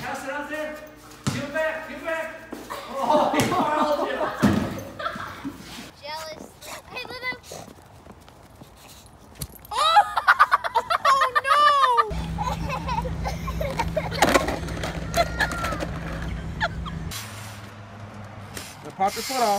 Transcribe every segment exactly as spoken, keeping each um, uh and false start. Pass it out there. Give it back. Give it back. Oh, you are all jealous. Hey, Lulu. Oh! Oh no! Pop your foot off.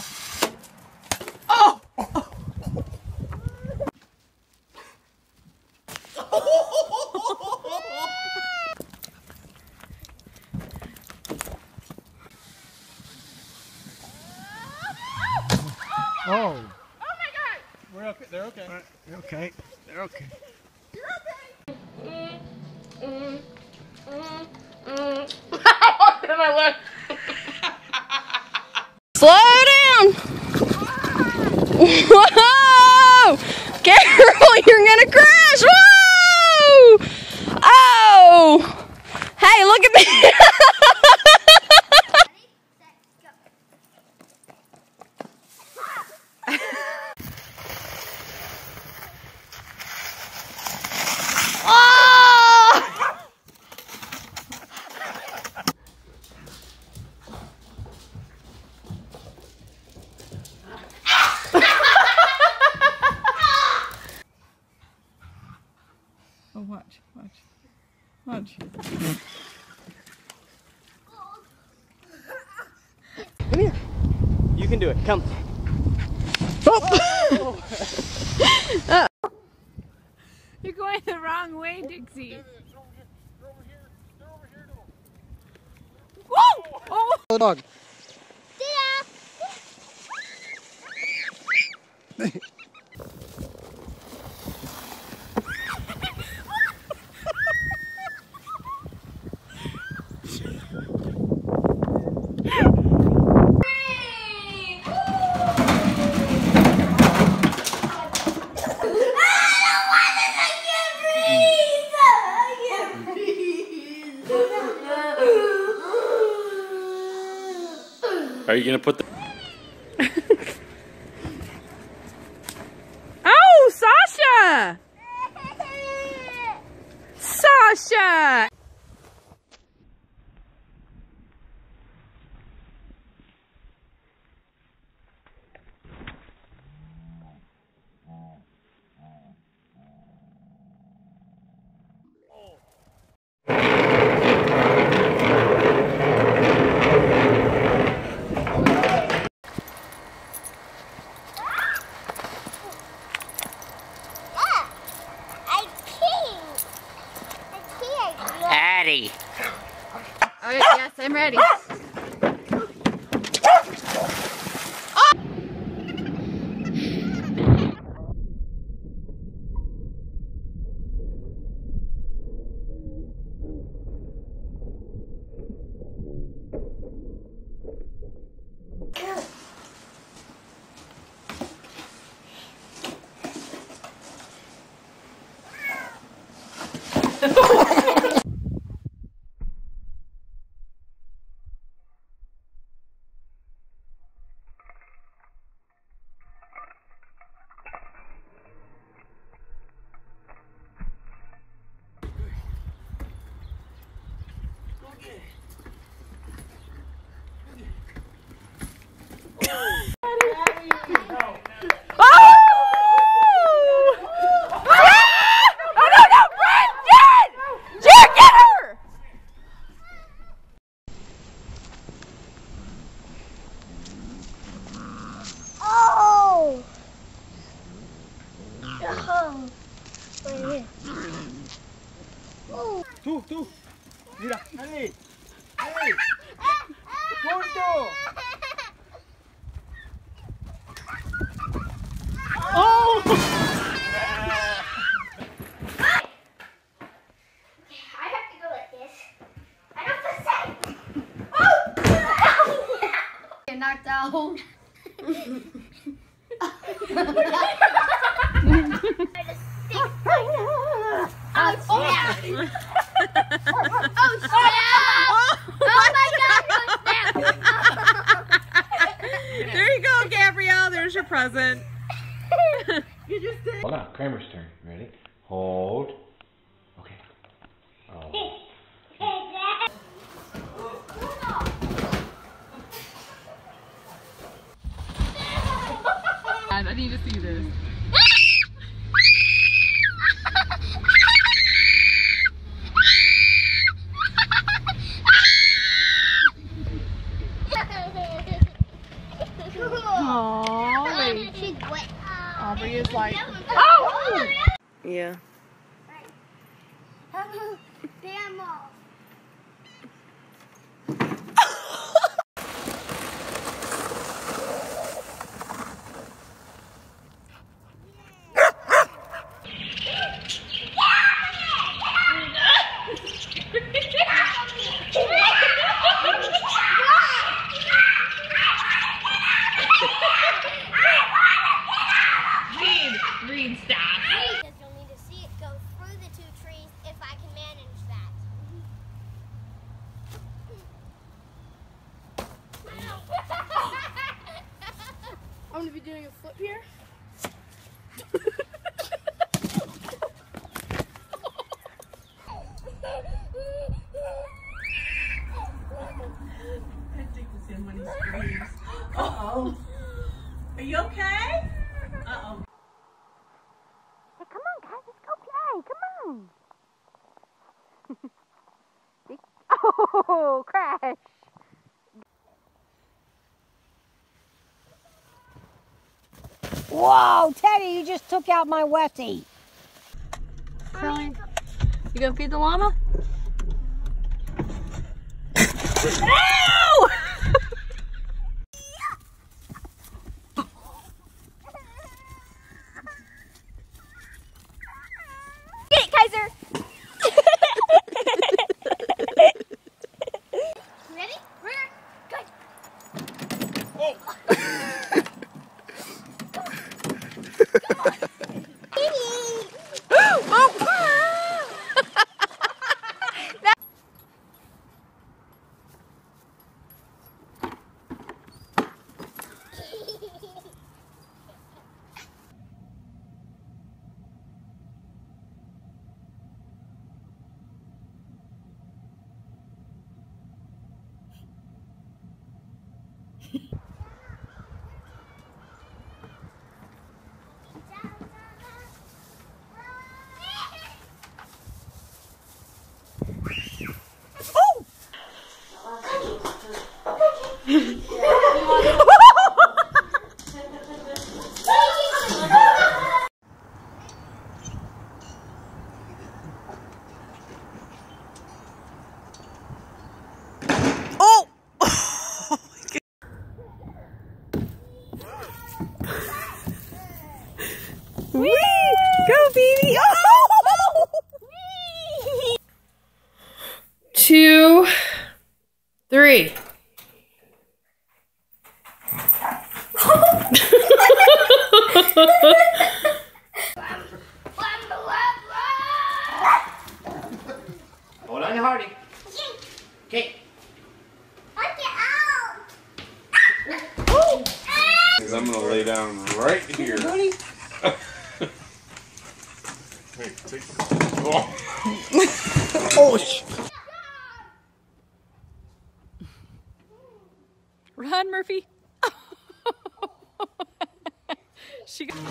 Oh! Oh my God! We're okay. They're okay. Right. They're okay. They're okay. You're okay. Mm, mm, mm, mm. My leg. Slow down. Whoa! Carol, you're gonna crash! Whoa! Oh! Hey, look at me! Oh, watch, watch, watch. Come here. You can do it. Come. Oh. Oh. You're going the wrong way, Dixie. They're over here. They're over here. Whoa! Oh! The dog. See ya. Are you gonna put the oh, Sasha! Sasha! Alright, yes, I'm ready. Oh! Tú, tú, mira, dale, dale, corto. Oh! I have to go like this. I have to say. Oh! You're knocked out. Oh, yeah. Oh, snap! Oh, oh my God! Oh, snap! There you go, Gabrielle. There's There's your present. You just did. Hold on, Kramer's turn. Ready? Hold. Okay. Oh. I need to see this. Aubrey is like, oh! Yeah. Damn all. I'm gonna be doing a flip here. I think this in when he screams. Uh-oh. Are you okay? Uh-oh. Hey, come on, guys, let's go play. Come on. Oh, crash. Whoa, Teddy, you just took out my wetty. Curly, you gonna feed the llama? Ow! Get it, Kaiser! Ready? We're good. Oh. Wee! Go, baby! Oh! Wee! Two, three. Hold on to Hardy. Okay. Get out! Oh. I'm gonna lay down right here. Hey, take it. Oh, oh sh Run, Murphy. She got it.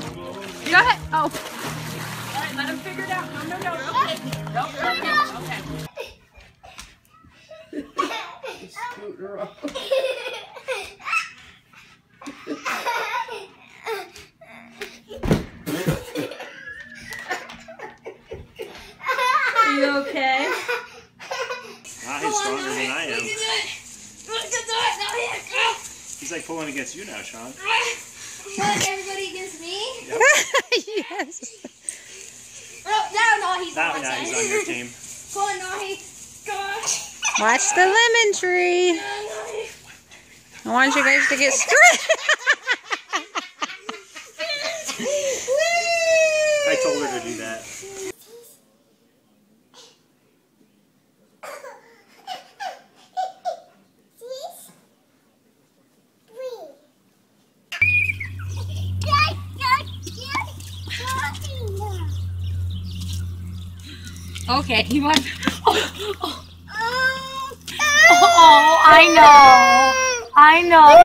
Oh. All right, let him figure it out. No, no, no. Okay. No, no, no. Okay. Scoot her up. Okay. Nah, he's stronger than I am. He's like pulling against you now, Sean. What, everybody against me? Yep. Yes. Oh, now Nahi's on my team. Now he's on your team. Go on, Nahi. Go on. Watch the lemon tree. I want you guys to get straight. I told her to do that. Okay, he wants. Oh, oh. Oh, I know. I know.